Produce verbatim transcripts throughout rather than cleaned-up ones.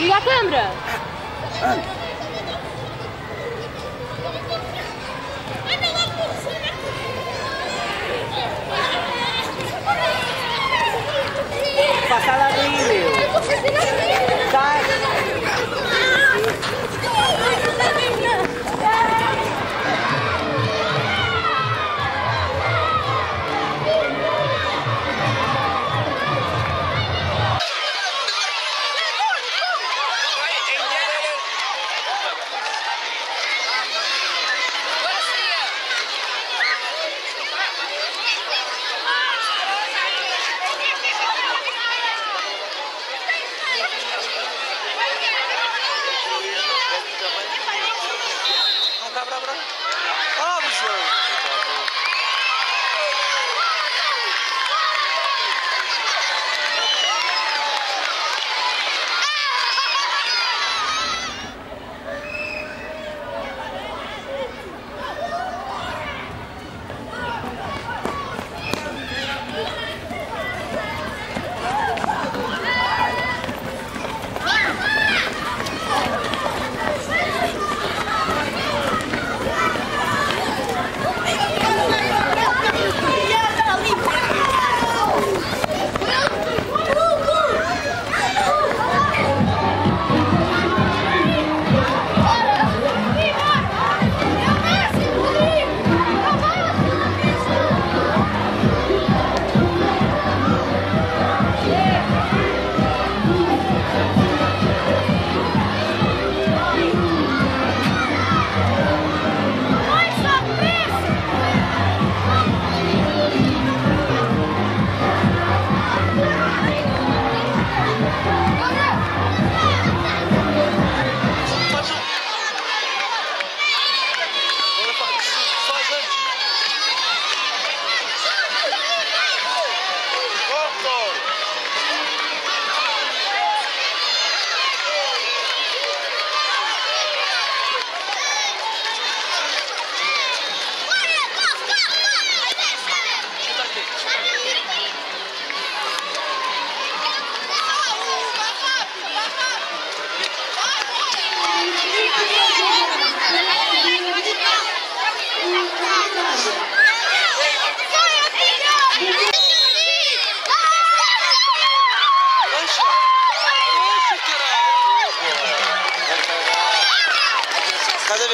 Liga a câmera! Passa lá ali, meu! Sai!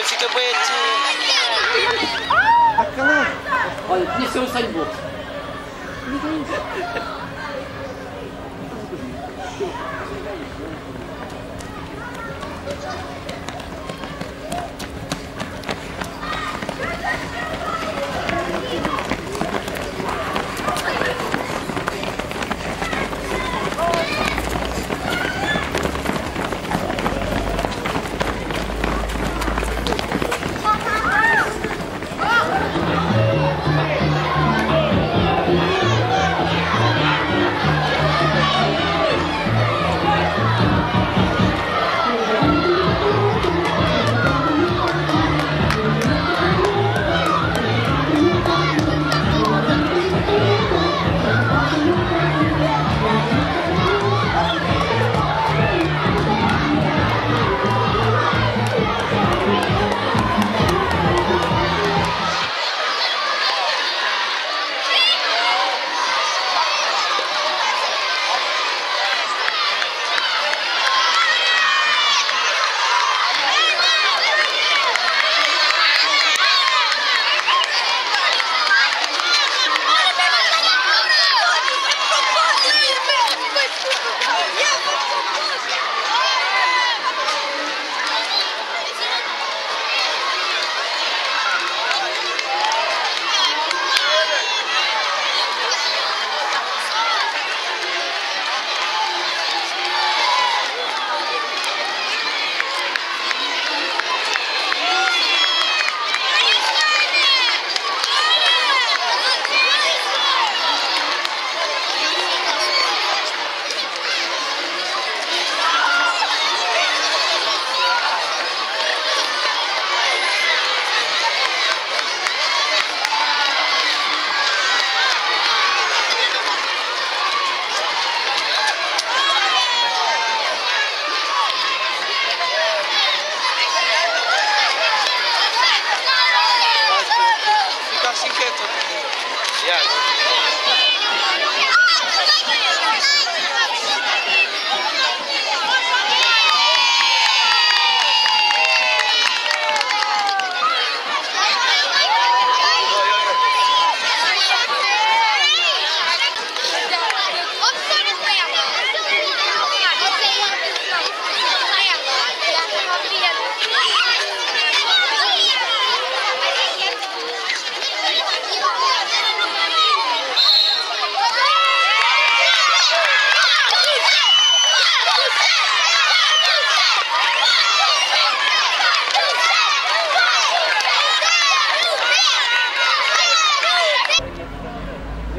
Fica bem assim. Ah, calma. Olha, tinha que ser um sangue bom. Thank you.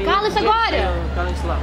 Cala isso agora! Cala isso lá.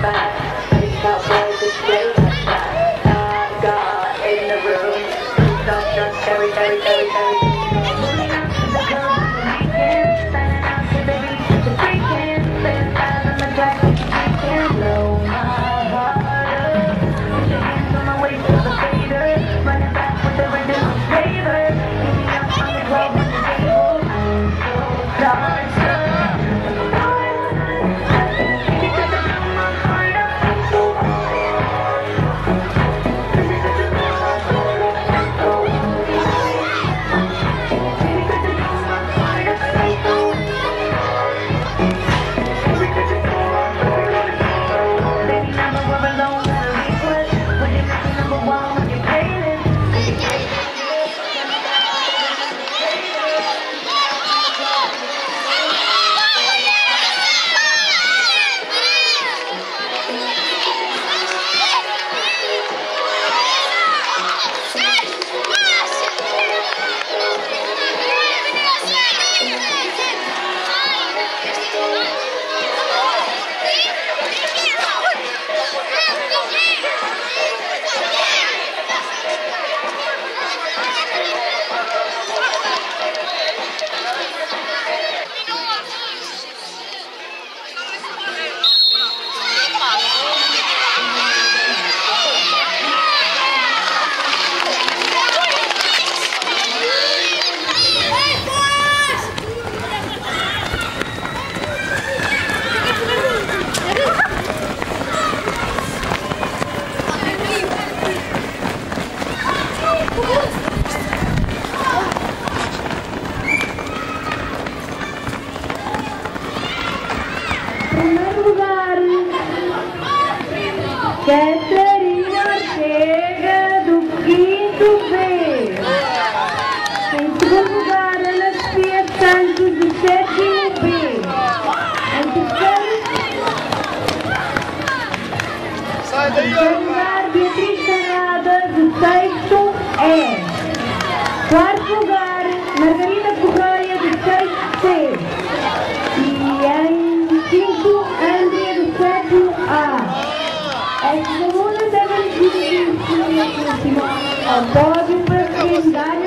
Back. It's not where this place is at. I've got in the room. It's not just very, very, very, very. Thank you. into the setting bay and to Parivar British Another the side to air. Quarto lugar, Margarida Pugaia do side C. E em quinto, André do sete A. Em segunda, Débora Gil Bye.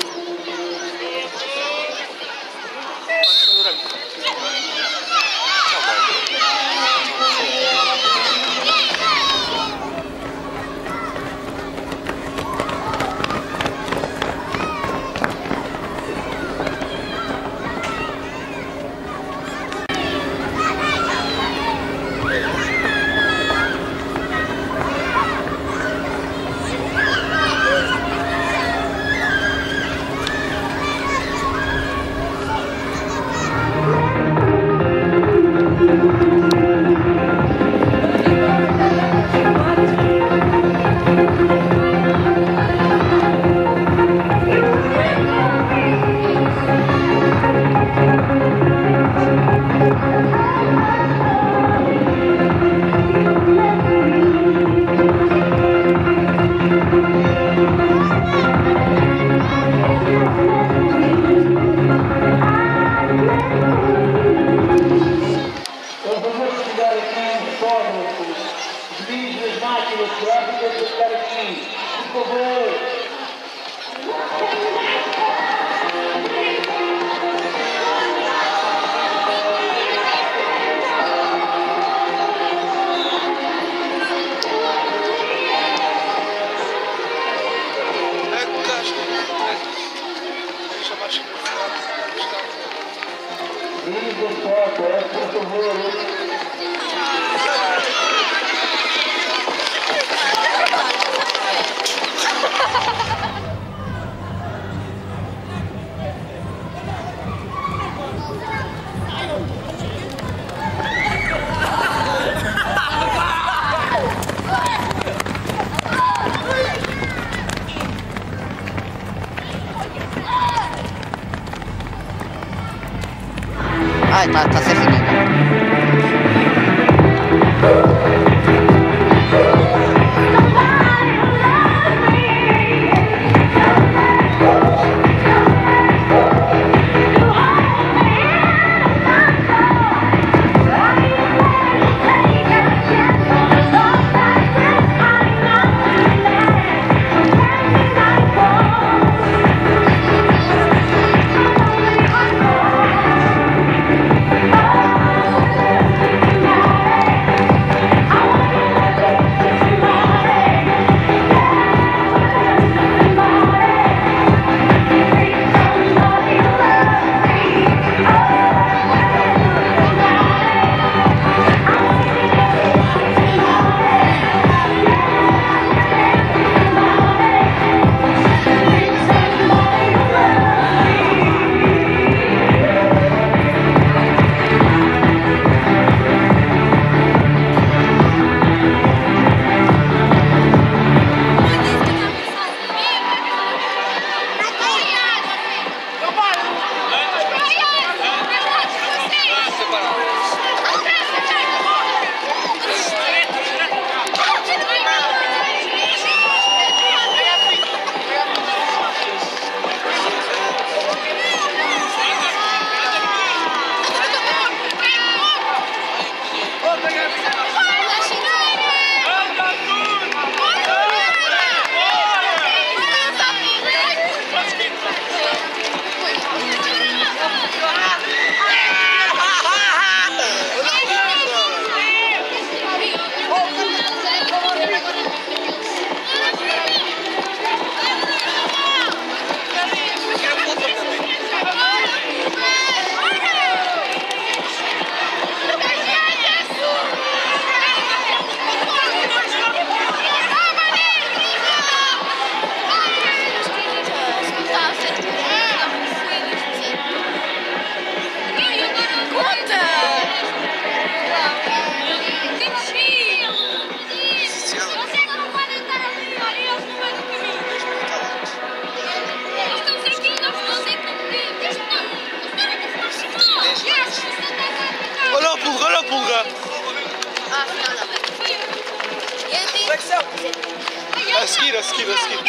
Раскид, раскид, раскид.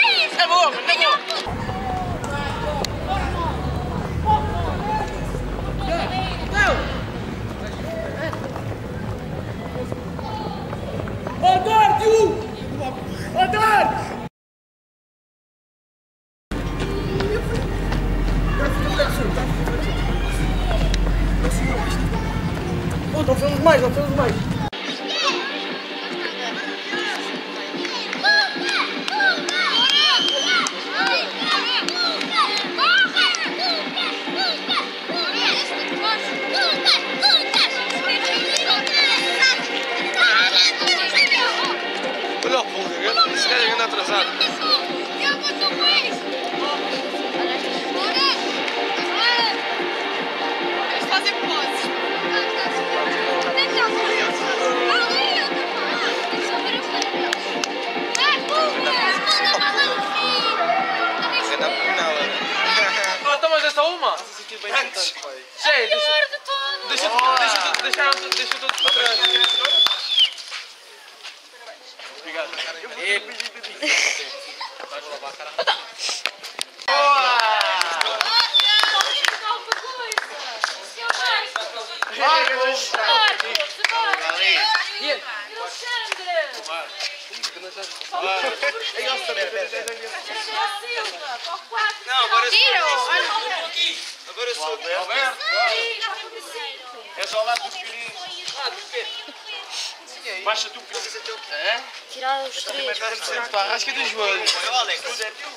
Oh, nós temos mais, nós temos mais. Olha o pulo, esse cara chegando atrasado. Gente, deixa tudo pra trás. Obrigado. Pode lavar a cara. Não, agora eu Agora eu sou o Alberto. Alberto. É só lá dos pirinhos. Ah, do pé. Baixa do pé. É? Tirar os três. Arrasca dos joelhos. Olha o Alex. Tudo é teu.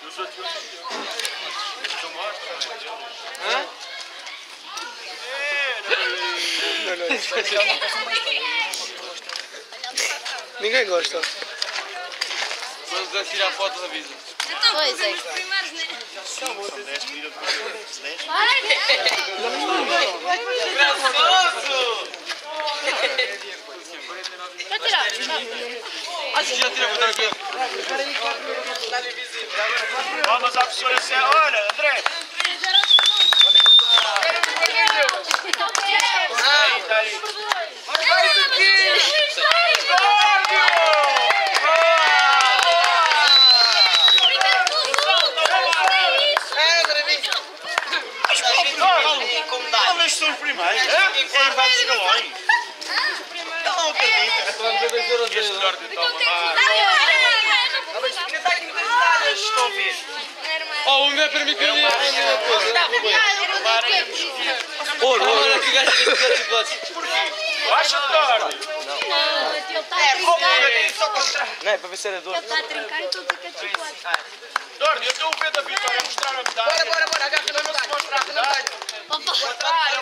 Eu sou teu. Hã? Não, não. Não, ninguém gosta. Vamos tirar fotos, avisa. Pois é. Graçoso! Vai tirar. Acho que já tirou o daqui. Vamos à pessoa assim. Olha, André! Aí, tá aí. Mais aqui! São os primeiros, é? É vários galões. Não acredito. É melhor de tomar. Estão a ver? Oh, o meu para mim que não é uma coisa. Olha que gajo de bicicleta. Porquê? Baixa de tarde. Não, ele está a trincar. Não, é para ver se era doce. Ele está a trincar e estou a ficar de bicicleta. Dordi, eu estou a ver da vitória. Mostrar a medalha. Bora, bora, bora. Agarra-me a medalha. Mostrar a medalha.